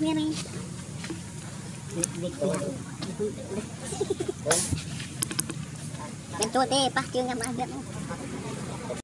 atasnya nih. Tentu deh, pasti nggak magnet.